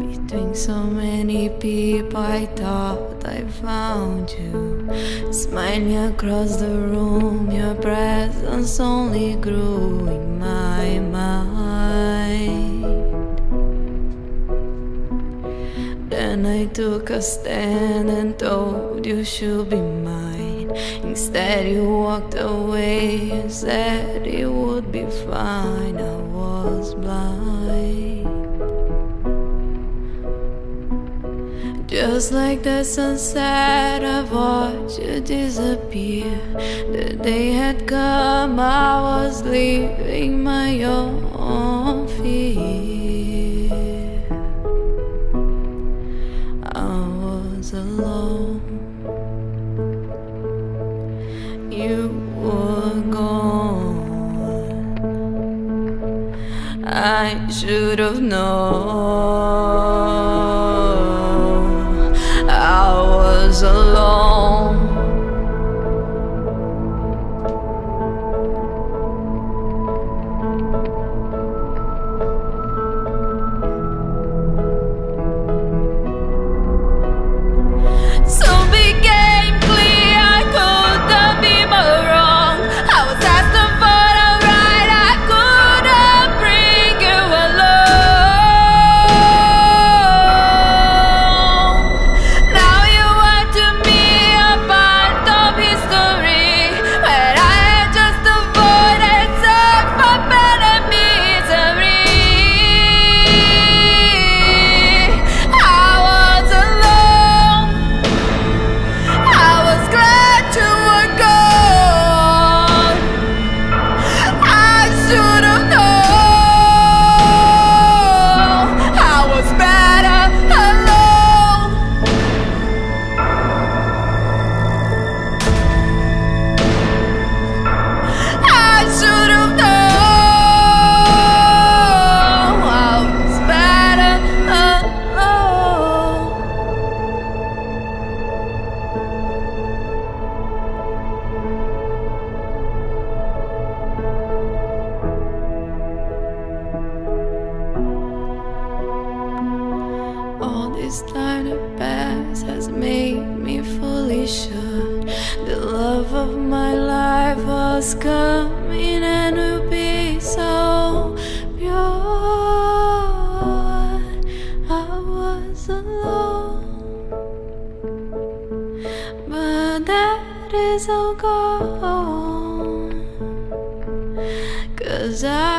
Between so many people, I thought I found you. Smiling across the room, your presence only grew in my mind. Then I took a stand and told you should be mine. Instead you walked away and said it would be fine. I was blind. Just like the sunset, I watched you disappear. The day had come, I was leaving my own fear. I was alone, you were gone. I should have known alone. So became clear I couldn't be more wrong. I was asking for the right, I couldn't bring you along. Now you this time that passed has made me fully sure the love of my life was coming and would be so pure. I was alone, but that is all gone, 'cause I